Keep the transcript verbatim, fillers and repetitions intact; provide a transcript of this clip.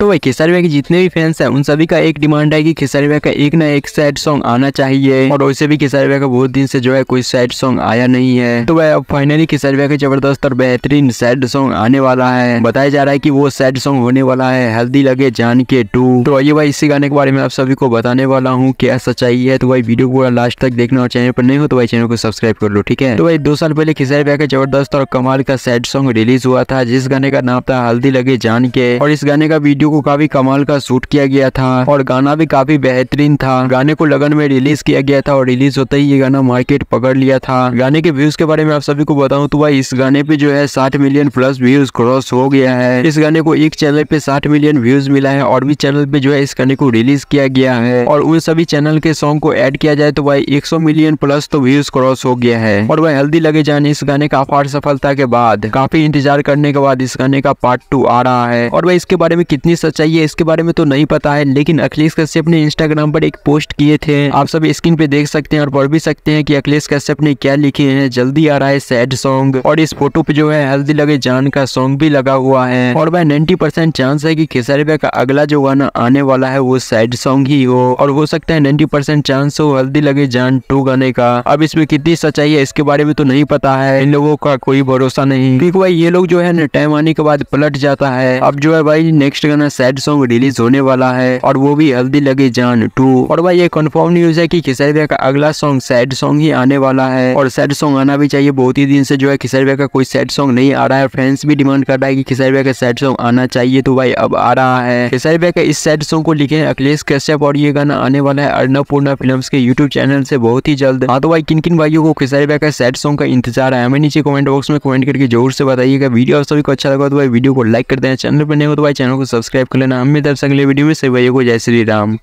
तो भाई खेसारी भैया के जितने भी फैंस हैं उन सभी का एक डिमांड है कि खेसारी भैया का एक ना एक सैड सॉन्ग आना चाहिए, और वैसे भी खेसारी भैया का बहुत दिन से जो है कोई सैड सॉन्ग आया नहीं है। तो भाई अब फाइनली खेसारी भैया का जबरदस्त और बेहतरीन सैड सॉन्ग आने वाला है। बताया जा रहा है कि वो सैड सॉन्ग होने वाला है हल्दी लगे जान के टू। तो आइए भाई इसी गाने के बारे में आप सभी को बताने वाला हूँ क्या सच्चाई है। तो भाई वीडियो को लास्ट तक देखना, और चैनल पर नहीं हो तो भाई चैनल को सब्सक्राइब कर लो, ठीक है। तो भाई दो साल पहले खेसारी भैया का जबरदस्त और कमाल का सैड सॉन्ग रिलीज हुआ था, जिस गाने का नाम था हल्दी लगे जान के, और इस गाने का वीडियो को काफी कमाल का शूट किया गया था और गाना भी काफी बेहतरीन था। गाने को लगन में रिलीज किया गया था और रिलीज होते ही ये गाना मार्केट पकड़ लिया था। गाने के व्यूज के बारे में आप सभी को बताऊं तो भाई इस गाने पे जो है साठ मिलियन प्लस व्यूज क्रॉस हो गया है। इस गाने को एक चैनल पे साठ मिलियन व्यूज मिला है, और भी चैनल पे जो है इस गाने को रिलीज किया गया है, और उन सभी चैनल के सॉन्ग को एड किया जाए तो भाई एक सौ मिलियन प्लस तो व्यूज क्रॉस हो गया है। और भाई हल्दी लगे जान इस गाने का अपार सफलता के बाद काफी इंतजार करने के बाद इस गाने का पार्ट टू आ रहा है, और भाई इसके बारे में कितनी सच्चाई है इसके बारे में तो नहीं पता है, लेकिन अखिलेश कश्यप ने इंस्टाग्राम पर एक पोस्ट किए थे, आप सब स्क्रीन पे देख सकते हैं और पढ़ भी सकते हैं कि अखिलेश कश्यप ने क्या लिखे हैं। जल्दी आ रहा है सैड सॉन्ग, और इस फोटो पे जो है हल्दी लगे जान का सॉन्ग भी लगा हुआ है, और भाई नब्बे परसेंट चांस है कि खेसारी भैया का अगला जो गाना आने वाला है वो सैड सॉन्ग ही हो, और हो सकता है नब्बे परसेंट चांस हो हल्दी लगे जान टू गाने का। अब इसमें कितनी सच्चाई है इसके बारे में तो नहीं पता है, इन लोगों का कोई भरोसा नहीं, क्योंकि भाई ये लोग जो है ना टाइम आने के बाद पलट जाता है। अब जो है भाई नेक्स्ट गाना सैड सॉन्ग रिलीज होने वाला है, और वो भी हल्दी लगे जान टू, और भाई ये कंफर्म न्यूज है कि खेसारी भैया का अगला सॉन्ग सैड सॉन्ग ही आने वाला है, और सैड सॉन्ग आना भी चाहिए। बहुत ही दिन से जो है खेसारी भैया का कोई सैड सॉन्ग नहीं आ रहा है, फैंस भी डिमांड कर रहा है कि खेसारी भैया का सैड सॉन्ग आना चाहिए, तो भाई अब आ रहा है। खेसारी भैया का इस सैड सॉन्ग को लिखे हैं अखिलेश कश्यप, और ये गाना आने वाला है अर्नापूर्णा फिल्म्स के यूट्यूब चैनल से बहुत ही जल्द। हाँ तो भाई किन किन भाइयों को खेसारी भैया का सैड सॉन्ग का इंतजार है, हमें नीचे कमेंट बॉक्स में कमेंट करके जरूर से बताइएगा। वीडियो आप सभी को अच्छा लगा तो भाई वीडियो को लाइक कर देना, चैनल पर नहीं हो तो भाई चैनल को सब्सक्राइब कर लेना। हम भी तरफ से अगले वीडियो में सभी भाइयों को जय श्री राम।